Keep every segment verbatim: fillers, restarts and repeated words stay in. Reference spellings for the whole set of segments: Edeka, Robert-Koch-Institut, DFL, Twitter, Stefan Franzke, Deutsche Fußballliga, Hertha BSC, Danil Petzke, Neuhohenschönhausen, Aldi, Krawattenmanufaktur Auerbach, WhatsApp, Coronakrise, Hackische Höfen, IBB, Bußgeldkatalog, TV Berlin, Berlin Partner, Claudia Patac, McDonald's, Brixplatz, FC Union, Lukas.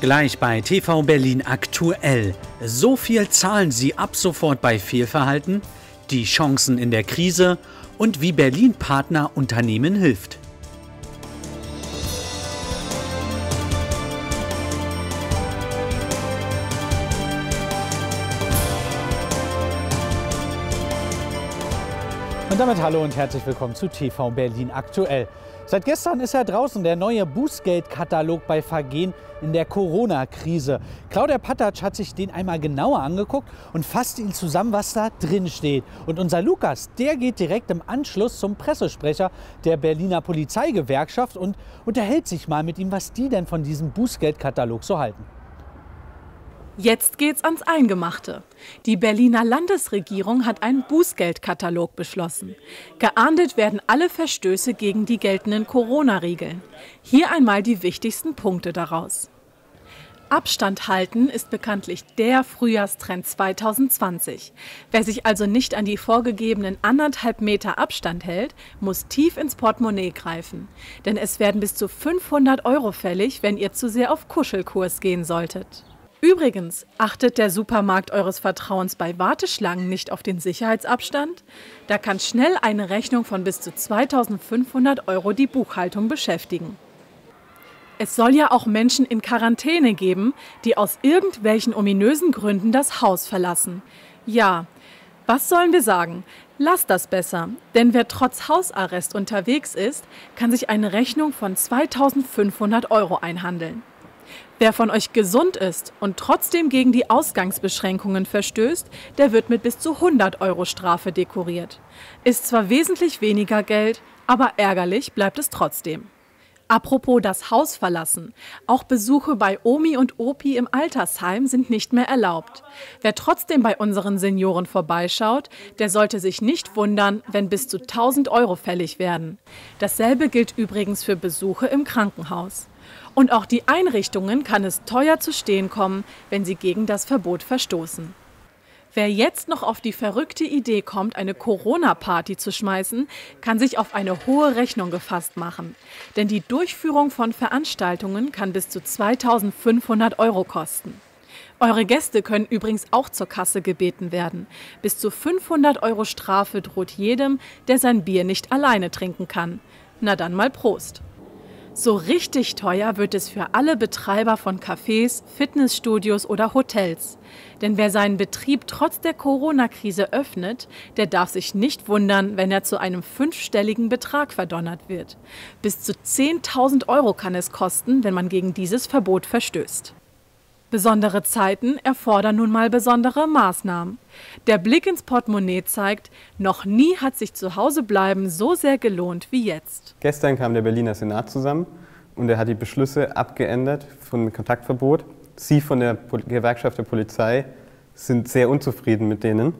Gleich bei T V Berlin aktuell. So viel zahlen Sie ab sofort bei Fehlverhalten, die Chancen in der Krise und wie Berlin Partner Unternehmen hilft. Und damit hallo und herzlich willkommen zu T V Berlin aktuell. Seit gestern ist ja draußen der neue Bußgeldkatalog bei Vergehen in der Corona-Krise. Claudia Patac hat sich den einmal genauer angeguckt und fasst ihn zusammen, was da drin steht. Und unser Lukas, der geht direkt im Anschluss zum Pressesprecher der Berliner Polizeigewerkschaft und unterhält sich mal mit ihm, was die denn von diesem Bußgeldkatalog so halten. Jetzt geht's ans Eingemachte. Die Berliner Landesregierung hat einen Bußgeldkatalog beschlossen. Geahndet werden alle Verstöße gegen die geltenden Corona-Regeln. Hier einmal die wichtigsten Punkte daraus. Abstand halten ist bekanntlich der Frühjahrstrend zweitausendzwanzig. Wer sich also nicht an die vorgegebenen anderthalb Meter Abstand hält, muss tief ins Portemonnaie greifen. Denn es werden bis zu fünfhundert Euro fällig, wenn ihr zu sehr auf Kuschelkurs gehen solltet. Übrigens, achtet der Supermarkt eures Vertrauens bei Warteschlangen nicht auf den Sicherheitsabstand? Da kann schnell eine Rechnung von bis zu zweitausendfünfhundert Euro die Buchhaltung beschäftigen. Es soll ja auch Menschen in Quarantäne geben, die aus irgendwelchen ominösen Gründen das Haus verlassen. Ja, was sollen wir sagen? Lasst das besser, denn wer trotz Hausarrest unterwegs ist, kann sich eine Rechnung von zweitausendfünfhundert Euro einhandeln. Wer von euch gesund ist und trotzdem gegen die Ausgangsbeschränkungen verstößt, der wird mit bis zu hundert Euro Strafe dekoriert. Ist zwar wesentlich weniger Geld, aber ärgerlich bleibt es trotzdem. Apropos das Haus verlassen. Auch Besuche bei Omi und Opi im Altersheim sind nicht mehr erlaubt. Wer trotzdem bei unseren Senioren vorbeischaut, der sollte sich nicht wundern, wenn bis zu tausend Euro fällig werden. Dasselbe gilt übrigens für Besuche im Krankenhaus. Und auch die Einrichtungen kann es teuer zu stehen kommen, wenn sie gegen das Verbot verstoßen. Wer jetzt noch auf die verrückte Idee kommt, eine Corona-Party zu schmeißen, kann sich auf eine hohe Rechnung gefasst machen. Denn die Durchführung von Veranstaltungen kann bis zu zweitausendfünfhundert Euro kosten. Eure Gäste können übrigens auch zur Kasse gebeten werden. Bis zu fünfhundert Euro Strafe droht jedem, der sein Bier nicht alleine trinken kann. Na dann mal Prost! So richtig teuer wird es für alle Betreiber von Cafés, Fitnessstudios oder Hotels. Denn wer seinen Betrieb trotz der Corona-Krise öffnet, der darf sich nicht wundern, wenn er zu einem fünfstelligen Betrag verdonnert wird. Bis zu zehntausend Euro kann es kosten, wenn man gegen dieses Verbot verstößt. Besondere Zeiten erfordern nun mal besondere Maßnahmen. Der Blick ins Portemonnaie zeigt, noch nie hat sich zu Hause bleiben so sehr gelohnt wie jetzt. Gestern kam der Berliner Senat zusammen und er hat die Beschlüsse abgeändert vom Kontaktverbot. Sie von der Gewerkschaft der Polizei sind sehr unzufrieden mit denen.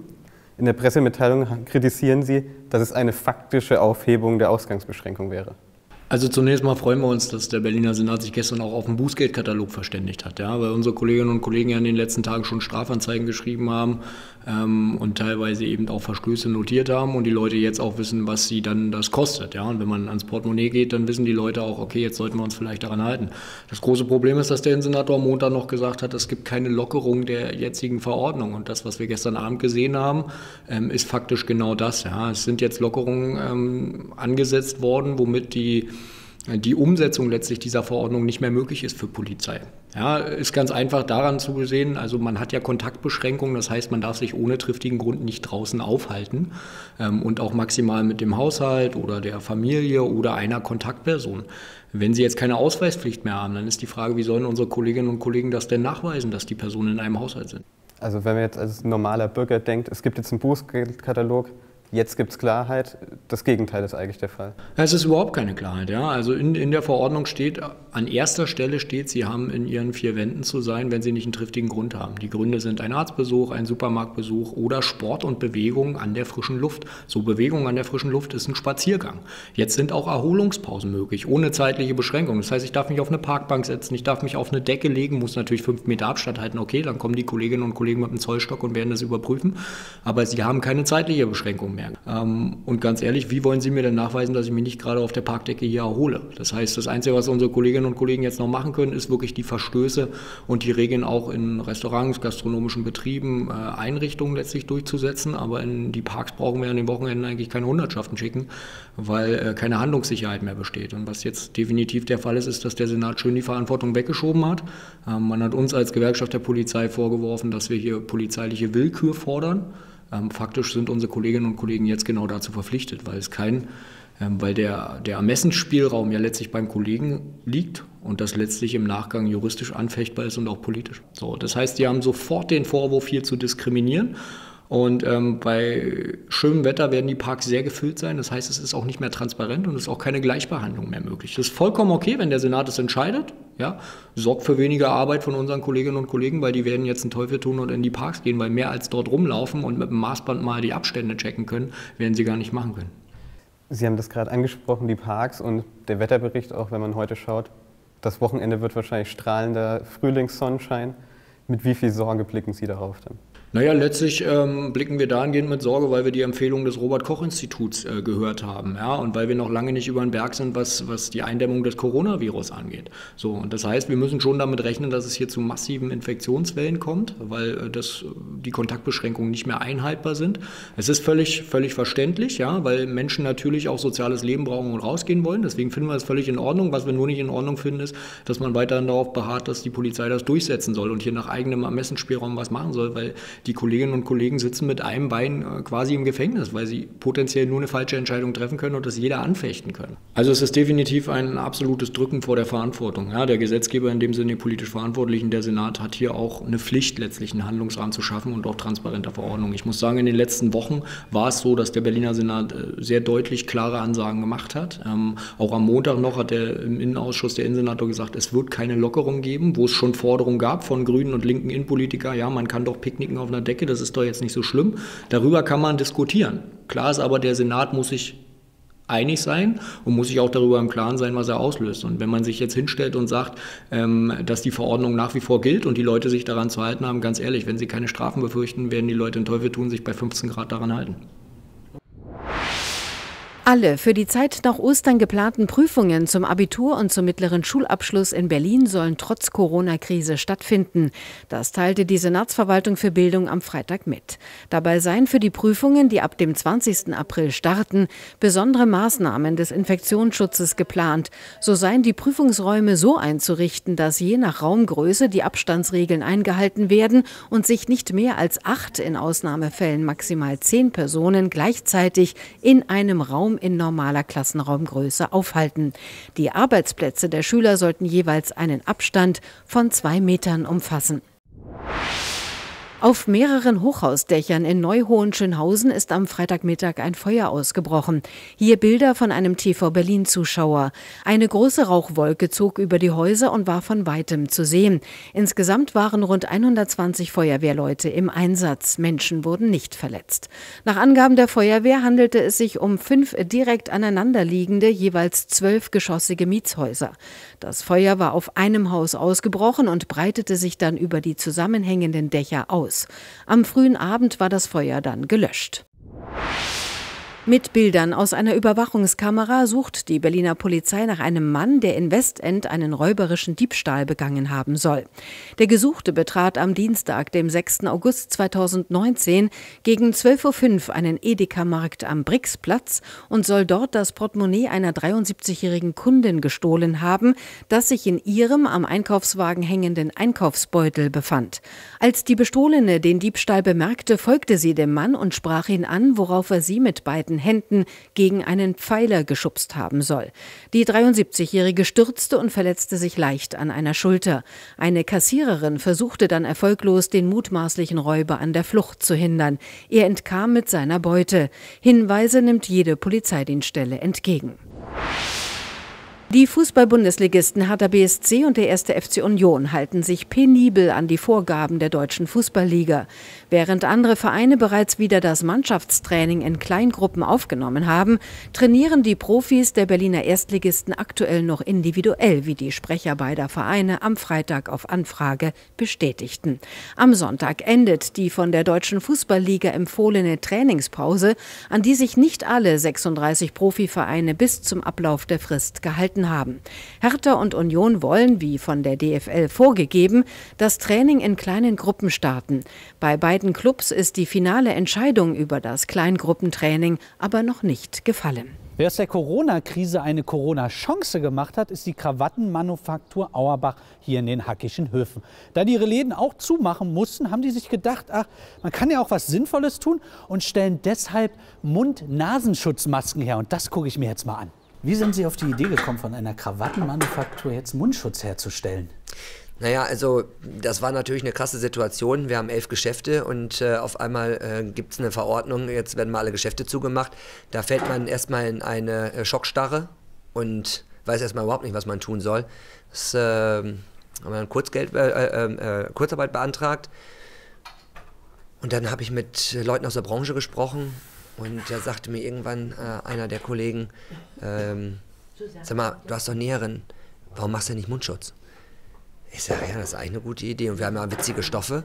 In der Pressemitteilung kritisieren sie, dass es eine faktische Aufhebung der Ausgangsbeschränkung wäre. Also zunächst mal freuen wir uns, dass der Berliner Senat sich gestern auch auf den Bußgeldkatalog verständigt hat, ja, weil unsere Kolleginnen und Kollegen ja in den letzten Tagen schon Strafanzeigen geschrieben haben ähm, und teilweise eben auch Verstöße notiert haben und die Leute jetzt auch wissen, was sie dann das kostet. Ja. Und wenn man ans Portemonnaie geht, dann wissen die Leute auch, okay, jetzt sollten wir uns vielleicht daran halten. Das große Problem ist, dass der Senator am Montag noch gesagt hat, es gibt keine Lockerung der jetzigen Verordnung und das, was wir gestern Abend gesehen haben, ähm, ist faktisch genau das. Ja. Es sind jetzt Lockerungen ähm, angesetzt worden, womit die die Umsetzung letztlich dieser Verordnung nicht mehr möglich ist für Polizei. Ja, ist ganz einfach daran zu sehen, also man hat ja Kontaktbeschränkungen, das heißt, man darf sich ohne triftigen Grund nicht draußen aufhalten ähm, und auch maximal mit dem Haushalt oder der Familie oder einer Kontaktperson. Wenn sie jetzt keine Ausweispflicht mehr haben, dann ist die Frage, wie sollen unsere Kolleginnen und Kollegen das denn nachweisen, dass die Personen in einem Haushalt sind? Also wenn man jetzt als normaler Bürger denkt, es gibt jetzt einen Bußgeldkatalog, jetzt gibt es Klarheit, das Gegenteil ist eigentlich der Fall. Es ist überhaupt keine Klarheit. Ja. Also in, in der Verordnung steht, an erster Stelle steht, Sie haben in Ihren vier Wänden zu sein, wenn Sie nicht einen triftigen Grund haben. Die Gründe sind ein Arztbesuch, ein Supermarktbesuch oder Sport und Bewegung an der frischen Luft. So Bewegung an der frischen Luft ist ein Spaziergang. Jetzt sind auch Erholungspausen möglich, ohne zeitliche Beschränkung. Das heißt, ich darf mich auf eine Parkbank setzen, ich darf mich auf eine Decke legen, muss natürlich fünf Meter Abstand halten. Okay, dann kommen die Kolleginnen und Kollegen mit dem Zollstock und werden das überprüfen. Aber Sie haben keine zeitliche Beschränkung. merken. Ähm, und ganz ehrlich, wie wollen Sie mir denn nachweisen, dass ich mich nicht gerade auf der Parkdecke hier erhole? Das heißt, das Einzige, was unsere Kolleginnen und Kollegen jetzt noch machen können, ist wirklich die Verstöße und die Regeln auch in Restaurants, gastronomischen Betrieben, äh, Einrichtungen letztlich durchzusetzen. Aber in die Parks brauchen wir an den Wochenenden eigentlich keine Hundertschaften schicken, weil äh, keine Handlungssicherheit mehr besteht. Und was jetzt definitiv der Fall ist, ist, dass der Senat schön die Verantwortung weggeschoben hat. Ähm, man hat uns als Gewerkschaft der Polizei vorgeworfen, dass wir hier polizeiliche Willkür fordern. Ähm, faktisch sind unsere Kolleginnen und Kollegen jetzt genau dazu verpflichtet, weil es kein, ähm, weil der, der Ermessensspielraum ja letztlich beim Kollegen liegt und das letztlich im Nachgang juristisch anfechtbar ist und auch politisch. So, das heißt, die haben sofort den Vorwurf, hier zu diskriminieren. Und ähm, bei schönem Wetter werden die Parks sehr gefüllt sein. Das heißt, es ist auch nicht mehr transparent und es ist auch keine Gleichbehandlung mehr möglich. Das ist vollkommen okay, wenn der Senat es entscheidet. Ja, sorgt für weniger Arbeit von unseren Kolleginnen und Kollegen, weil die werden jetzt einen Teufel tun und in die Parks gehen, weil mehr als dort rumlaufen und mit dem Maßband mal die Abstände checken können, werden sie gar nicht machen können. Sie haben das gerade angesprochen, die Parks und der Wetterbericht, auch wenn man heute schaut. Das Wochenende wird wahrscheinlich strahlender Frühlingssonnenschein. Mit wie viel Sorge blicken Sie darauf dann? Naja, letztlich ähm, blicken wir dahingehend mit Sorge, weil wir die Empfehlung des Robert-Koch-Instituts äh, gehört haben, ja, und weil wir noch lange nicht über den Berg sind, was, was die Eindämmung des Coronavirus angeht. So, und das heißt, wir müssen schon damit rechnen, dass es hier zu massiven Infektionswellen kommt, weil äh, das, die Kontaktbeschränkungen nicht mehr einhaltbar sind. Es ist völlig, völlig verständlich, ja, weil Menschen natürlich auch soziales Leben brauchen und rausgehen wollen. Deswegen finden wir es völlig in Ordnung. Was wir nur nicht in Ordnung finden, ist, dass man weiterhin darauf beharrt, dass die Polizei das durchsetzen soll und hier nach eigenem Ermessensspielraum was machen soll, weil die Kolleginnen und Kollegen sitzen mit einem Bein quasi im Gefängnis, weil sie potenziell nur eine falsche Entscheidung treffen können und das jeder anfechten können. Also es ist definitiv ein absolutes Drücken vor der Verantwortung. Ja, der Gesetzgeber, in dem Sinne die politisch Verantwortlichen, der Senat, hat hier auch eine Pflicht, letztlich einen Handlungsrahmen zu schaffen und auch transparenter Verordnung. Ich muss sagen, in den letzten Wochen war es so, dass der Berliner Senat sehr deutlich klare Ansagen gemacht hat. Ähm, auch am Montag noch hat der, im Innenausschuss der Innensenator gesagt, es wird keine Lockerung geben, wo es schon Forderungen gab von grünen und linken Innenpolitiker. Ja, man kann doch picknicken auf einer Decke, das ist doch jetzt nicht so schlimm. Darüber kann man diskutieren. Klar ist aber, der Senat muss sich einig sein und muss sich auch darüber im Klaren sein, was er auslöst. Und wenn man sich jetzt hinstellt und sagt, ähm, dass die Verordnung nach wie vor gilt und die Leute sich daran zu halten haben, ganz ehrlich, wenn sie keine Strafen befürchten, werden die Leute den Teufel tun, sich bei fünfzehn Grad daran halten. Alle für die Zeit nach Ostern geplanten Prüfungen zum Abitur und zum mittleren Schulabschluss in Berlin sollen trotz Corona-Krise stattfinden. Das teilte die Senatsverwaltung für Bildung am Freitag mit. Dabei seien für die Prüfungen, die ab dem zwanzigsten April starten, besondere Maßnahmen des Infektionsschutzes geplant. So seien die Prüfungsräume so einzurichten, dass je nach Raumgröße die Abstandsregeln eingehalten werden und sich nicht mehr als acht, in Ausnahmefällen maximal zehn Personen gleichzeitig in einem Raum in normaler Klassenraumgröße aufhalten. Die Arbeitsplätze der Schüler sollten jeweils einen Abstand von zwei Metern umfassen. Auf mehreren Hochhausdächern in Neuhohenschönhausen ist am Freitagmittag ein Feuer ausgebrochen. Hier Bilder von einem T V Berlin-Zuschauer. Eine große Rauchwolke zog über die Häuser und war von Weitem zu sehen. Insgesamt waren rund hundertzwanzig Feuerwehrleute im Einsatz. Menschen wurden nicht verletzt. Nach Angaben der Feuerwehr handelte es sich um fünf direkt aneinanderliegende, jeweils zwölfgeschossige Mietshäuser. Das Feuer war auf einem Haus ausgebrochen und breitete sich dann über die zusammenhängenden Dächer aus. Am frühen Abend war das Feuer dann gelöscht. Mit Bildern aus einer Überwachungskamera sucht die Berliner Polizei nach einem Mann, der in Westend einen räuberischen Diebstahl begangen haben soll. Der Gesuchte betrat am Dienstag, dem sechsten August zweitausendneunzehn, gegen zwölf Uhr fünf einen Edeka-Markt am Brixplatz und soll dort das Portemonnaie einer dreiundsiebzigjährigen Kundin gestohlen haben, das sich in ihrem am Einkaufswagen hängenden Einkaufsbeutel befand. Als die Bestohlene den Diebstahl bemerkte, folgte sie dem Mann und sprach ihn an, worauf er sie mit beiden Händen gegen einen Pfeiler geschubst haben soll. Die dreiundsiebzigjährige stürzte und verletzte sich leicht an einer Schulter. Eine Kassiererin versuchte dann erfolglos, den mutmaßlichen Räuber an der Flucht zu hindern. Er entkam mit seiner Beute. Hinweise nimmt jede Polizeidienststelle entgegen. Die Fußball-Bundesligisten Hertha B S C und der erste F C Union halten sich penibel an die Vorgaben der Deutschen Fußballliga. Während andere Vereine bereits wieder das Mannschaftstraining in Kleingruppen aufgenommen haben, trainieren die Profis der Berliner Erstligisten aktuell noch individuell, wie die Sprecher beider Vereine am Freitag auf Anfrage bestätigten. Am Sonntag endet die von der Deutschen Fußballliga empfohlene Trainingspause, an die sich nicht alle sechsunddreißig Profivereine bis zum Ablauf der Frist gehalten haben. Hertha und Union wollen, wie von der D F L vorgegeben, das Training in kleinen Gruppen starten. Bei beiden Clubs ist die finale Entscheidung über das Kleingruppentraining aber noch nicht gefallen. Wer aus der Corona-Krise eine Corona-Chance gemacht hat, ist die Krawattenmanufaktur Auerbach hier in den Hackischen Höfen. Da die ihre Läden auch zumachen mussten, haben die sich gedacht, ach, man kann ja auch was Sinnvolles tun und stellen deshalb Mund-Nasenschutzmasken her. Und das gucke ich mir jetzt mal an. Wie sind Sie auf die Idee gekommen, von einer Krawattenmanufaktur jetzt Mundschutz herzustellen? Naja, also das war natürlich eine krasse Situation. Wir haben elf Geschäfte und äh, auf einmal äh, gibt es eine Verordnung, jetzt werden mal alle Geschäfte zugemacht. Da fällt man erstmal in eine äh, Schockstarre und weiß erstmal überhaupt nicht, was man tun soll. Das, äh, haben wir dann Kurzgeld, äh, äh, Kurzarbeit beantragt und dann habe ich mit Leuten aus der Branche gesprochen. Und da sagte mir irgendwann äh, einer der Kollegen, ähm, sag mal, du hast doch Näherin, warum machst du nicht Mundschutz? Ich sage, ja, das ist eigentlich eine gute Idee und wir haben ja witzige Stoffe.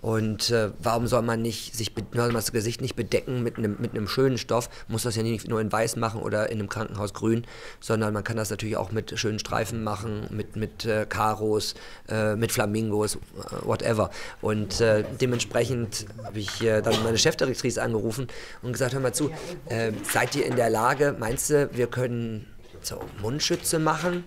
Und äh, warum soll man nicht sich man das Gesicht nicht bedecken mit einem mit einem schönen Stoff? Muss das ja nicht nur in weiß machen oder in einem Krankenhaus grün, sondern man kann das natürlich auch mit schönen Streifen machen, mit, mit äh, Karos, äh, mit Flamingos, whatever. Und äh, dementsprechend habe ich äh, dann meine Chefdirektrice angerufen und gesagt, hör mal zu, äh, seid ihr in der Lage, meinst du, wir können so Mundschütze machen?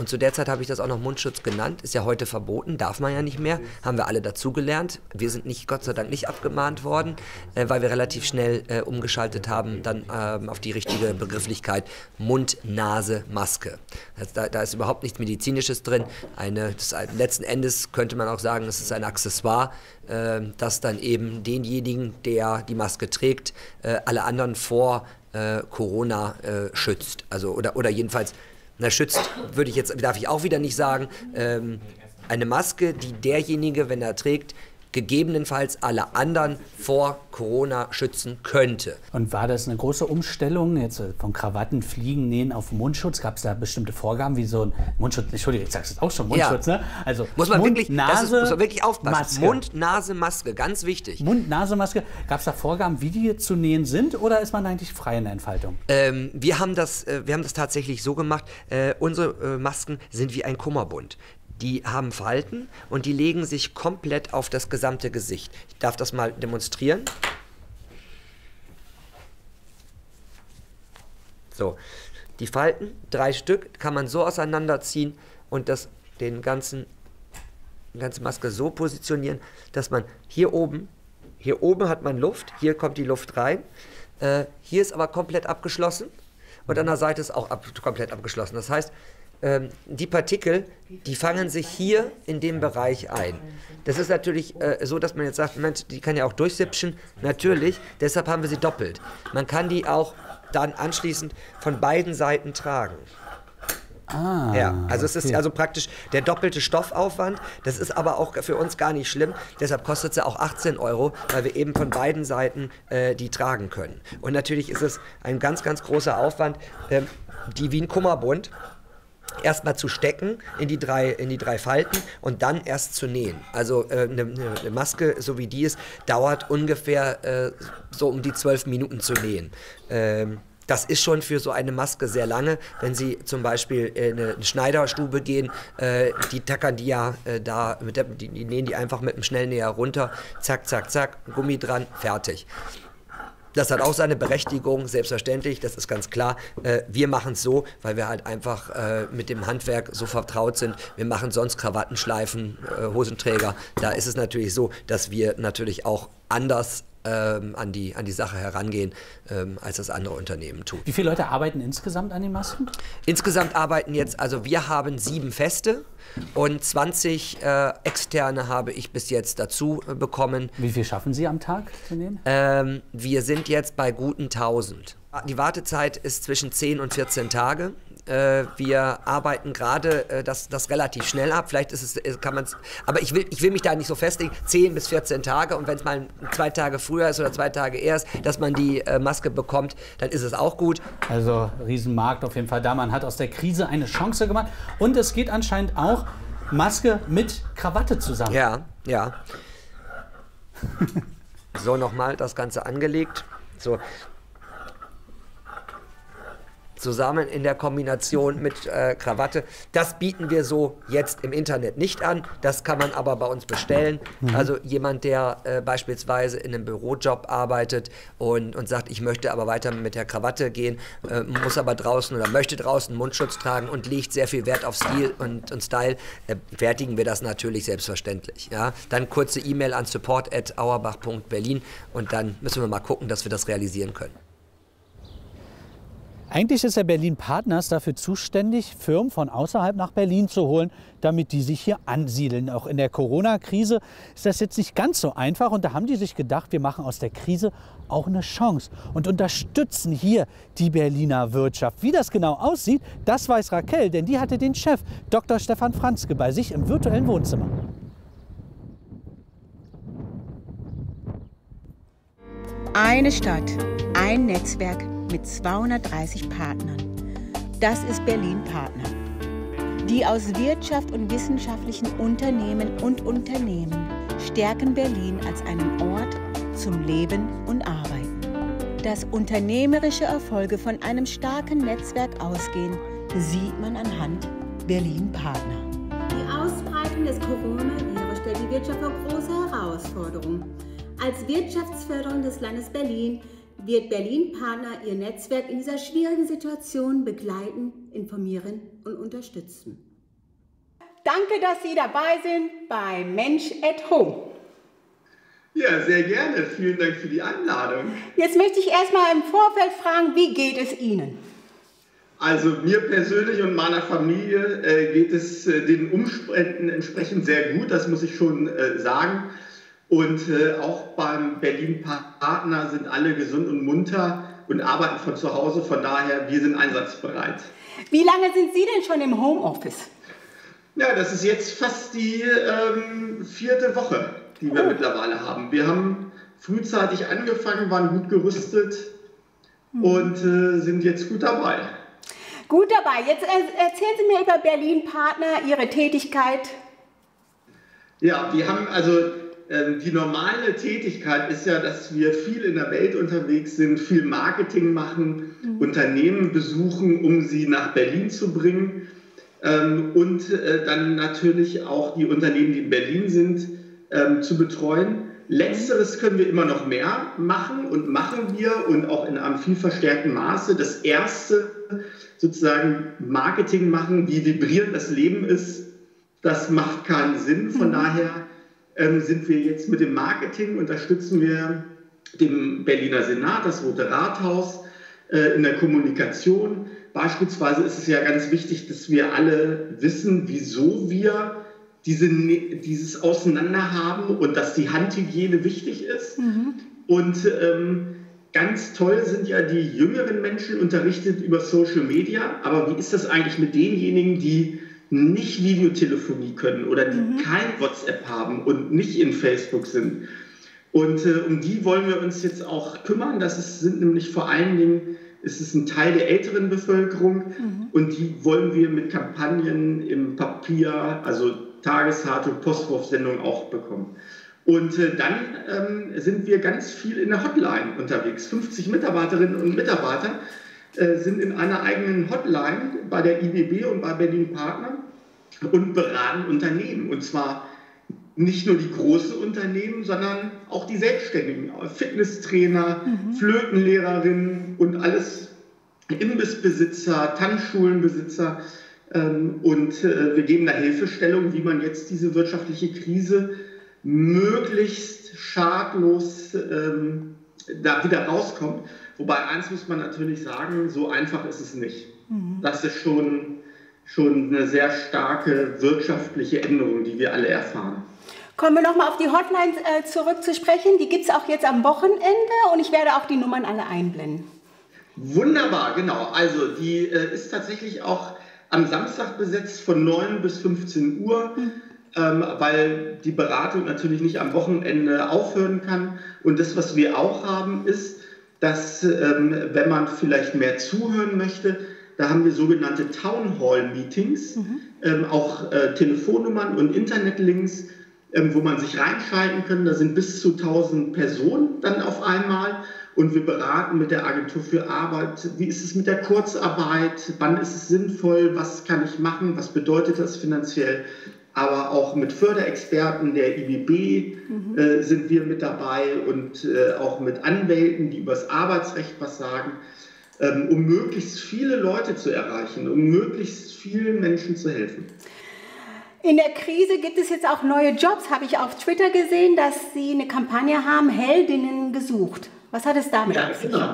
Und zu der Zeit habe ich das auch noch Mundschutz genannt, ist ja heute verboten, darf man ja nicht mehr, haben wir alle dazugelernt. Wir sind nicht, Gott sei Dank nicht abgemahnt worden, äh, weil wir relativ schnell äh, umgeschaltet haben dann ähm, auf die richtige Begrifflichkeit Mund-Nase-Maske. Also da, da ist überhaupt nichts Medizinisches drin. Eine, das, letzten Endes könnte man auch sagen, es ist ein Accessoire, äh, das dann eben denjenigen, der die Maske trägt, äh, alle anderen vor äh, Corona äh, schützt. Also, oder, oder jedenfalls... Na, schützt, würde ich jetzt, darf ich auch wieder nicht sagen, ähm, eine Maske, die derjenige, wenn er trägt, gegebenenfalls alle anderen vor Corona schützen könnte. Und war das eine große Umstellung, jetzt von Krawatten, Fliegen, Nähen auf Mundschutz? Gab es da bestimmte Vorgaben, wie so ein Mundschutz, Entschuldigung, ich sag's jetzt auch schon, Mundschutz, ja. Ne? Also muss man, Mund, wirklich, Nase, ist, muss man wirklich aufpassen. Mund-Nase-Maske, ganz wichtig. Mund-Nase-Maske, gab es da Vorgaben, wie die zu nähen sind, oder ist man eigentlich frei in der Entfaltung? Ähm, wir, haben das, wir haben das tatsächlich so gemacht, äh, unsere äh, Masken sind wie ein Kummerbund. Die haben Falten und die legen sich komplett auf das gesamte Gesicht. Ich darf das mal demonstrieren. So, die Falten, drei Stück, kann man so auseinanderziehen und das, den ganzen, die ganze Maske so positionieren, dass man hier oben, hier oben hat man Luft, hier kommt die Luft rein, äh, hier ist aber komplett abgeschlossen und an der Seite ist auch ab, komplett abgeschlossen. Das heißt, Ähm, die Partikel, die fangen sich hier in dem Bereich ein. Das ist natürlich äh, so, dass man jetzt sagt, Mensch, die kann ja auch durchsipschen. Natürlich, deshalb haben wir sie doppelt. Man kann die auch dann anschließend von beiden Seiten tragen. Ah, ja, also es ist also praktisch der doppelte Stoffaufwand. Das ist aber auch für uns gar nicht schlimm. Deshalb kostet es ja auch achtzehn Euro, weil wir eben von beiden Seiten äh, die tragen können. Und natürlich ist es ein ganz, ganz großer Aufwand, ähm, die wie ein Kummerbund erstmal zu stecken in die, drei, in die drei Falten und dann erst zu nähen. Also äh, eine, eine Maske, so wie die ist, dauert ungefähr äh, so um die zwölf Minuten zu nähen. Ähm, das ist schon für so eine Maske sehr lange. Wenn Sie zum Beispiel in eine Schneiderstube gehen, äh, die tackern die ja äh, da, mit der, die, die nähen die einfach mit einem Schnellnäher runter, zack, zack, zack, Gummi dran, fertig. Das hat auch seine Berechtigung, selbstverständlich, das ist ganz klar. Äh, wir machen es so, weil wir halt einfach äh, mit dem Handwerk so vertraut sind. Wir machen sonst Krawattenschleifen, äh, Hosenträger. Da ist es natürlich so, dass wir natürlich auch anders ähm, an, die, an die Sache herangehen, ähm, als das andere Unternehmen tut. Wie viele Leute arbeiten insgesamt an den Masken? Insgesamt arbeiten jetzt, also wir haben sieben Feste und zwanzig äh, Externe habe ich bis jetzt dazu äh, bekommen. Wie viel schaffen Sie am Tag zu nehmen? Ähm, wir sind jetzt bei guten tausend. Die Wartezeit ist zwischen zehn und vierzehn Tage. Äh, wir arbeiten gerade äh, das, das relativ schnell ab. Vielleicht ist es, kann man es, aber ich will, ich will mich da nicht so festlegen. zehn bis vierzehn Tage, und wenn es mal zwei Tage früher ist oder zwei Tage erst, dass man die äh, Maske bekommt, dann ist es auch gut. Also Riesenmarkt auf jeden Fall da. Man hat aus der Krise eine Chance gemacht. Und es geht anscheinend auch Maske mit Krawatte zusammen. Ja, ja. So, nochmal das Ganze angelegt. So. Zusammen in der Kombination mit äh, Krawatte. Das bieten wir so jetzt im Internet nicht an. Das kann man aber bei uns bestellen. Mhm. Also jemand, der äh, beispielsweise in einem Bürojob arbeitet und, und sagt, ich möchte aber weiter mit der Krawatte gehen, äh, muss aber draußen oder möchte draußen Mundschutz tragen und legt sehr viel Wert auf Stil und, und Style, äh, fertigen wir das natürlich selbstverständlich. Ja? Dann kurze E-Mail an support at auerbach punkt berlin und dann müssen wir mal gucken, dass wir das realisieren können. Eigentlich ist der Berlin Partners dafür zuständig, Firmen von außerhalb nach Berlin zu holen, damit die sich hier ansiedeln. Auch in der Corona-Krise ist das jetzt nicht ganz so einfach. Und da haben die sich gedacht, wir machen aus der Krise auch eine Chance und unterstützen hier die Berliner Wirtschaft. Wie das genau aussieht, das weiß Raquel, denn die hatte den Chef, Doktor Stefan Franzke, bei sich im virtuellen Wohnzimmer. Eine Stadt, ein Netzwerk mit zweihundertdreißig Partnern. Das ist Berlin Partner, die aus Wirtschaft und wissenschaftlichen Unternehmen und Unternehmen stärken Berlin als einen Ort zum Leben und Arbeiten. Dass unternehmerische Erfolge von einem starken Netzwerk ausgehen, sieht man anhand Berlin Partner. Die Ausbreitung des Coronavirus stellt die Wirtschaft vor große Herausforderungen. Als Wirtschaftsförderung des Landes Berlin wird Berlin Partner ihr Netzwerk in dieser schwierigen Situation begleiten, informieren und unterstützen. Danke, dass Sie dabei sind bei Mensch at Home. Ja, sehr gerne. Vielen Dank für die Einladung. Jetzt möchte ich erstmal im Vorfeld fragen, wie geht es Ihnen? Also mir persönlich und meiner Familie äh, geht es äh, den Umständen entsprechend sehr gut, das muss ich schon äh, sagen. Und äh, auch beim Berlin Partner sind alle gesund und munter und arbeiten von zu Hause. Von daher, wir sind einsatzbereit. Wie lange sind Sie denn schon im Homeoffice? Ja, das ist jetzt fast die ähm, vierte Woche, die wir oh. mittlerweile haben. Wir haben frühzeitig angefangen, waren gut gerüstet hm. und äh, sind jetzt gut dabei. Gut dabei. Jetzt erzählen Sie mir über Berlin Partner, Ihre Tätigkeit. Ja, wir haben also... Die normale Tätigkeit ist ja, dass wir viel in der Welt unterwegs sind, viel Marketing machen, mhm. Unternehmen besuchen, um sie nach Berlin zu bringen und dann natürlich auch die Unternehmen, die in Berlin sind, zu betreuen. Letzteres können wir immer noch mehr machen und machen wir und auch in einem viel verstärkten Maße. Das erste sozusagen Marketing machen, wie vibrierend das Leben ist, das macht keinen Sinn, von mhm. daher... sind wir jetzt mit dem Marketing, unterstützen wir den Berliner Senat, das Rote Rathaus, in der Kommunikation. Beispielsweise ist es ja ganz wichtig, dass wir alle wissen, wieso wir diese, dieses Auseinander haben und dass die Handhygiene wichtig ist. Mhm. Und ähm, ganz toll sind ja die jüngeren Menschen unterrichtet über Social Media. Aber wie ist das eigentlich mit denjenigen, die... nicht Videotelefonie können oder die mhm. kein WhatsApp haben und nicht in Facebook sind. Und äh, um die wollen wir uns jetzt auch kümmern. Das ist, sind nämlich vor allen Dingen, ist es ein Teil der älteren Bevölkerung mhm. und die wollen wir mit Kampagnen im Papier, also Tagesharte, Postwurfsendung auch bekommen. Und äh, dann ähm, sind wir ganz viel in der Hotline unterwegs. fünfzig Mitarbeiterinnen und Mitarbeiter sind in einer eigenen Hotline bei der I B B und bei Berlin Partner und beraten Unternehmen. Und zwar nicht nur die großen Unternehmen, sondern auch die Selbstständigen, Fitnesstrainer, mhm. Flötenlehrerinnen und alles, Imbissbesitzer, Tanzschulenbesitzer. Und wir geben da Hilfestellung, wie man jetzt diese wirtschaftliche Krise möglichst schadlos da wieder rauskommt. Wobei eins muss man natürlich sagen, so einfach ist es nicht. Mhm. Das ist schon, schon eine sehr starke wirtschaftliche Änderung, die wir alle erfahren. Kommen wir nochmal auf die Hotlines äh, zurück zu sprechen. Die gibt es auch jetzt am Wochenende und ich werde auch die Nummern alle einblenden. Wunderbar, genau. Also die äh, ist tatsächlich auch am Samstag besetzt von neun bis fünfzehn Uhr, mhm. ähm, weil die Beratung natürlich nicht am Wochenende aufhören kann. Und das, was wir auch haben, ist, dass ähm, wenn man vielleicht mehr zuhören möchte, da haben wir sogenannte Town Hall Meetings, mhm. ähm, auch äh, Telefonnummern und Internetlinks, ähm, wo man sich reinschalten kann. Da sind bis zu tausend Personen dann auf einmal. Und wir beraten mit der Agentur für Arbeit, wie ist es mit der Kurzarbeit, wann ist es sinnvoll, was kann ich machen, was bedeutet das finanziell. Aber auch mit Förderexperten der I B B mhm. äh, sind wir mit dabei und äh, auch mit Anwälten, die über das Arbeitsrecht was sagen, ähm, um möglichst viele Leute zu erreichen, um möglichst vielen Menschen zu helfen. In der Krise gibt es jetzt auch neue Jobs, habe ich auf Twitter gesehen, dass Sie eine Kampagne haben, Heldinnen gesucht. Was hat es damit auf sich? Ja, genau.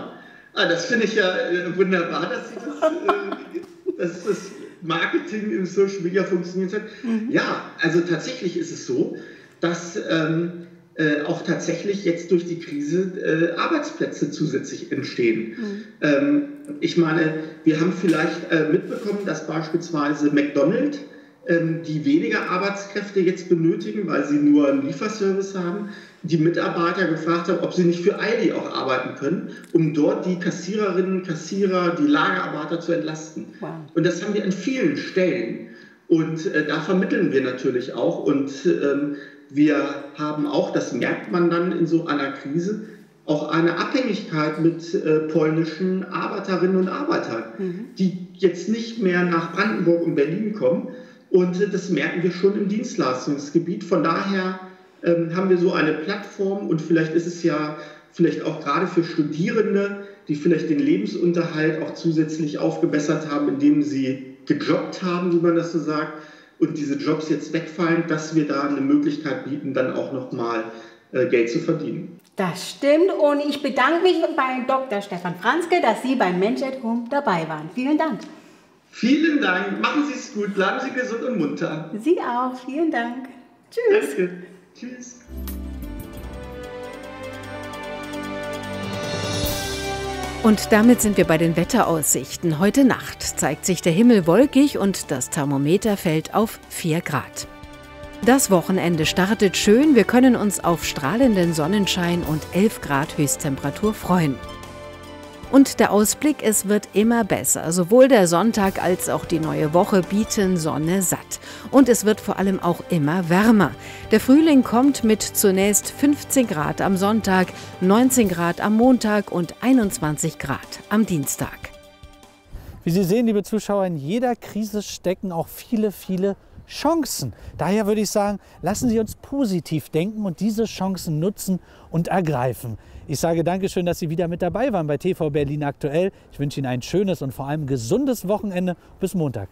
Ah, das finde ich ja äh, wunderbar, dass Sie das, äh, dass das Marketing im Social Media funktioniert hat. Mhm. Ja, also tatsächlich ist es so, dass ähm, äh, auch tatsächlich jetzt durch die Krise äh, Arbeitsplätze zusätzlich entstehen. Mhm. Ähm, ich meine, wir haben vielleicht äh, mitbekommen, dass beispielsweise McDonald's, die weniger Arbeitskräfte jetzt benötigen, weil sie nur einen Lieferservice haben, die Mitarbeiter gefragt haben, ob sie nicht für Aldi auch arbeiten können, um dort die Kassiererinnen, Kassierer, die Lagerarbeiter zu entlasten. Wow. Und das haben wir an vielen Stellen. Und äh, da vermitteln wir natürlich auch. Und ähm, wir haben auch, das merkt man dann in so einer Krise, auch eine Abhängigkeit mit äh, polnischen Arbeiterinnen und Arbeitern, mhm. die jetzt nicht mehr nach Brandenburg und Berlin kommen. Und das merken wir schon im Dienstleistungsgebiet. Von daher ähm, haben wir so eine Plattform und vielleicht ist es ja vielleicht auch gerade für Studierende, die vielleicht den Lebensunterhalt auch zusätzlich aufgebessert haben, indem sie gejobbt haben, wie man das so sagt, und diese Jobs jetzt wegfallen, dass wir da eine Möglichkeit bieten, dann auch nochmal äh, Geld zu verdienen. Das stimmt und ich bedanke mich bei Doktor Stefan Franzke, dass Sie beim Mensch at Home dabei waren. Vielen Dank. Vielen Dank. Machen Sie es gut. Bleiben Sie gesund und munter. Sie auch. Vielen Dank. Tschüss. Danke. Tschüss. Und damit sind wir bei den Wetteraussichten. Heute Nacht zeigt sich der Himmel wolkig und das Thermometer fällt auf vier Grad. Das Wochenende startet schön. Wir können uns auf strahlenden Sonnenschein und elf Grad Höchsttemperatur freuen. Und der Ausblick, es wird immer besser. Sowohl der Sonntag als auch die neue Woche bieten Sonne satt. Und es wird vor allem auch immer wärmer. Der Frühling kommt mit zunächst fünfzehn Grad am Sonntag, neunzehn Grad am Montag und einundzwanzig Grad am Dienstag. Wie Sie sehen, liebe Zuschauer, in jeder Krise stecken auch viele, viele Chancen. Daher würde ich sagen, lassen Sie uns positiv denken und diese Chancen nutzen und ergreifen. Ich sage Dankeschön, dass Sie wieder mit dabei waren bei T V Berlin aktuell. Ich wünsche Ihnen ein schönes und vor allem gesundes Wochenende. Bis Montag.